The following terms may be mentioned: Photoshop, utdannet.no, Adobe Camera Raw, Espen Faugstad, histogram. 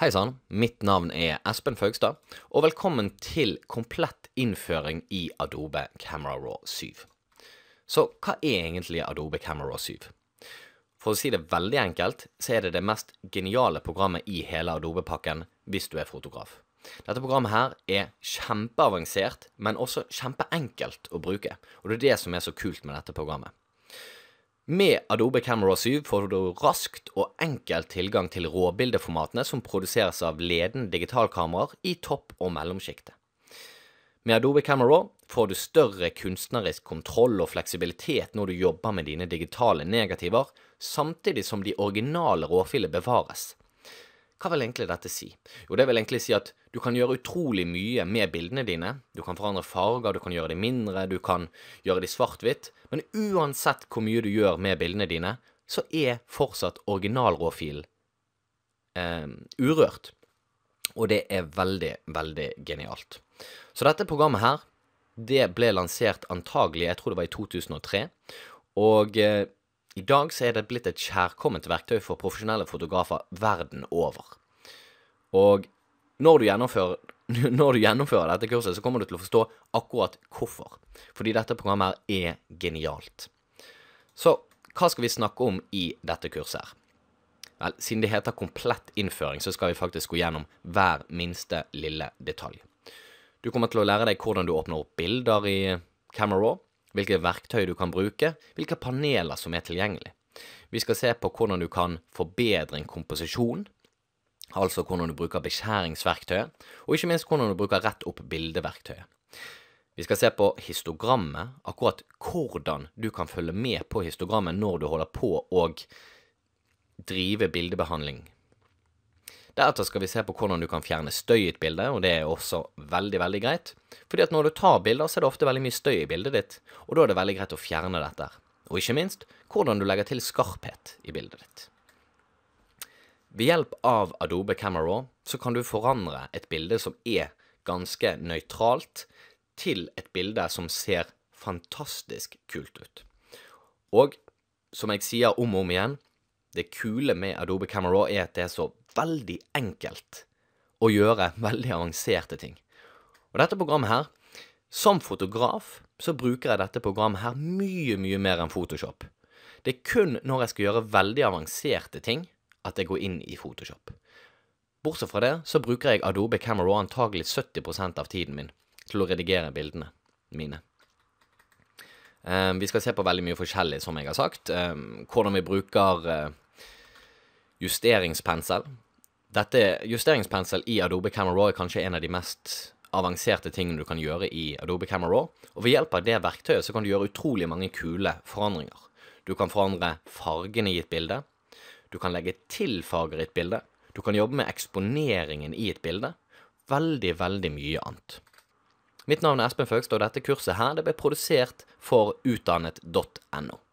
Hei sann, mitt navn er Espen Faugstad, og velkommen til komplett innføring i Adobe Camera Raw 7. Så hva er egentlig Adobe Camera Raw 7? For å si det veldig enkelt, så er det det mest geniale programmet i hele Adobe-pakken hvis du er fotograf. Dette programmet her er kjempeavansert, men også kjempeenkelt å bruke, og det er det som er så kult med dette programmet. Med Adobe Camera Raw 7 får du raskt og enkelt tilgang til råbildeformatene som produseres av ledende digitalkameraer i topp- og mellomskiktet. Med Adobe Camera Raw får du større kunstnerisk kontroll og fleksibilitet når du jobber med dine digitale negativer, samtidig som de originale råfilene bevares. Hva vil egentlig dette si? Jo, det vil egentlig si at du kan gjøre utrolig mye med bildene dine. Du kan forandre farger, du kan gjøre de mindre, du kan gjøre de svart-hvitt. Men uansett hvor mye du gjør med bildene dine, så er fortsatt originalråfilen urørt. Og det er veldig, veldig genialt. Så dette programmet her, det ble lansert antagelig, jeg tror det var i 2003, og i dag så er det blitt et kjærkomment verktøy for profesjonelle fotografer verden over. Og når du gjennomfører dette kurset, så kommer du til å forstå akkurat hvorfor. Fordi dette programmet her er genialt. Så hva skal vi snakke om i dette kurset her? Vel, siden det heter komplett innføring, så skal vi faktisk gå gjennom hver minste lille detalj. Du kommer til å lære deg hvordan du åpner opp bilder i Camera Raw, hvilke verktøy du kan bruke, hvilke paneler som er tilgjengelig. Vi skal se på hvordan du kan forbedre en komposisjon, altså hvordan du bruker beskjæringsverktøyet, og ikke minst hvordan du bruker rett opp bildeverktøyet. Vi skal se på histogrammet, akkurat hvordan du kan følge med på histogrammet når du holder på å drive bildebehandling. Deretter skal vi se på hvordan du kan fjerne støy i et bilde, og det er også veldig, veldig greit. Fordi at når du tar bilder, så er det ofte veldig mye støy i bildet ditt, og da er det veldig greit å fjerne dette. Og ikke minst, hvordan du legger til skarphet i bildet ditt. Ved hjelp av Adobe Camera Raw, så kan du forandre et bilde som er ganske nøytralt, til et bilde som ser fantastisk kult ut. Og, som jeg sier om og om igjen, det kule med Adobe Camera Raw er at det er så veldig enkelt å gjøre veldig avanserte ting. Og dette programmet her, som fotograf, så bruker jeg dette programmet her mye, mye mer enn Photoshop. Det er kun når jeg skal gjøre veldig avanserte ting at jeg går inn i Photoshop. Bortsett fra det, så bruker jeg Adobe Camera Raw antagelig 70% av tiden min til å redigere bildene mine. Vi skal se på veldig mye forskjellig, som jeg har sagt. Hvordan vi bruker justeringspensel. Justeringspensel i Adobe Camera Raw er kanskje en av de mest avanserte tingene du kan gjøre i Adobe Camera Raw, og ved hjelp av det verktøyet så kan du gjøre utrolig mange kule forandringer. Du kan forandre fargene i et bilde, du kan legge til farger i et bilde, du kan jobbe med eksponeringen i et bilde, veldig, veldig mye annet. Mitt navn er Espen Faugstad, og dette kurset her det ble produsert for utdannet.no.